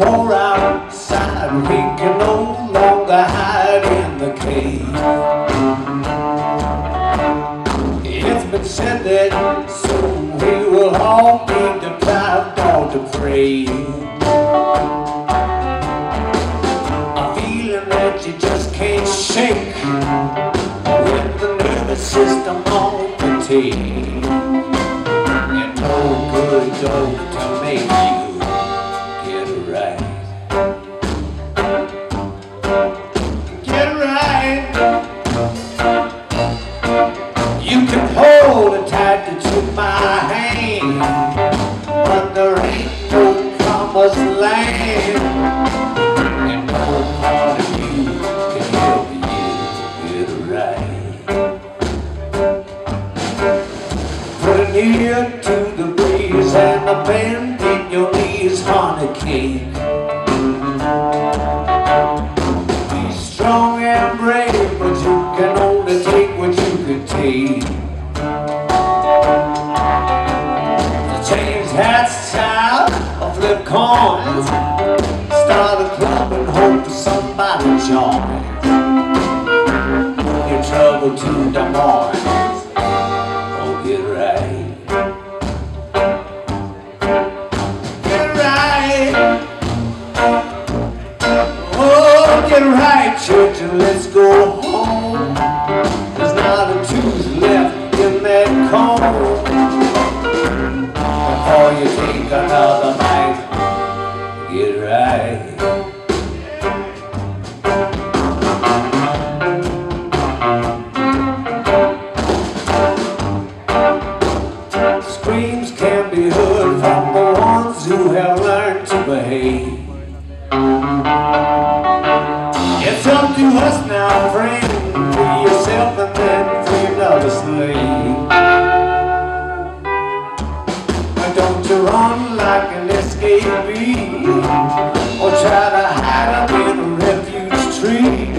the war outside, we can no longer hide in the cave. It's been said that soon we will all be deprived of the prey. A feeling that you just can't shake, with the nervous system on fatigue, and no good dog to make you. Ear to the breeze and a bend in your knees on a cake. Be strong and brave, but you can only take what you can take. The change hats out, or flip coins, start a club and hope somebody joins. Your trouble to the morning. Children, let's go home. There's not a tooth left in that comb. Before you take another bite, get right. Us now, friend, free yourself and then free another slave. But don't you run like an escapee, or try to hide up in a refuge tree.